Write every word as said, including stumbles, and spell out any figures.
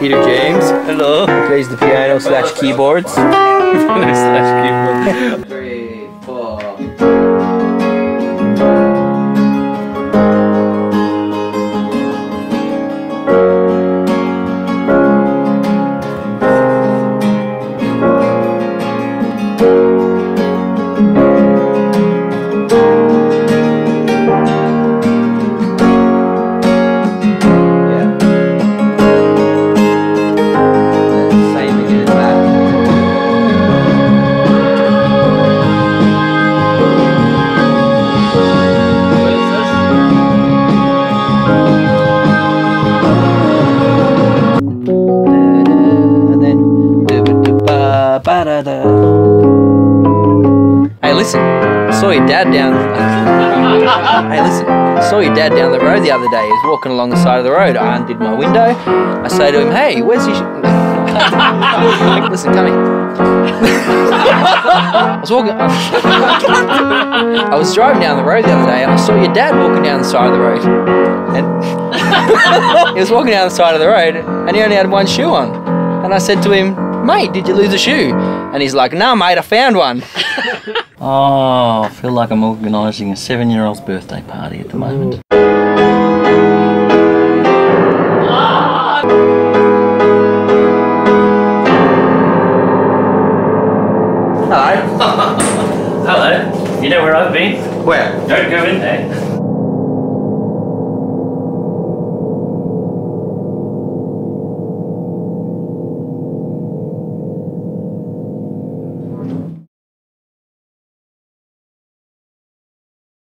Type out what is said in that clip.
Peter James. Hello. He plays the piano slash keyboards. slash keyboards. Three, four. I listen. Saw your dad down. I listen. Saw your dad down the road the other day. He was walking along the side of the road. I undid my window. I say to him, "Hey, where's your?" Like, listen, come here. I was walking. I was driving down the road the other day, and I saw your dad walking down the side of the road. And he was walking down the side of the road, and he only had one shoe on. And I said to him, "Mate, did you lose a shoe?" And he's like, "No, mate, I found one." Oh, I feel like I'm organising a seven-year-old's birthday party at the moment. Hello. Hello. You know where I've been? Where? Don't go in there.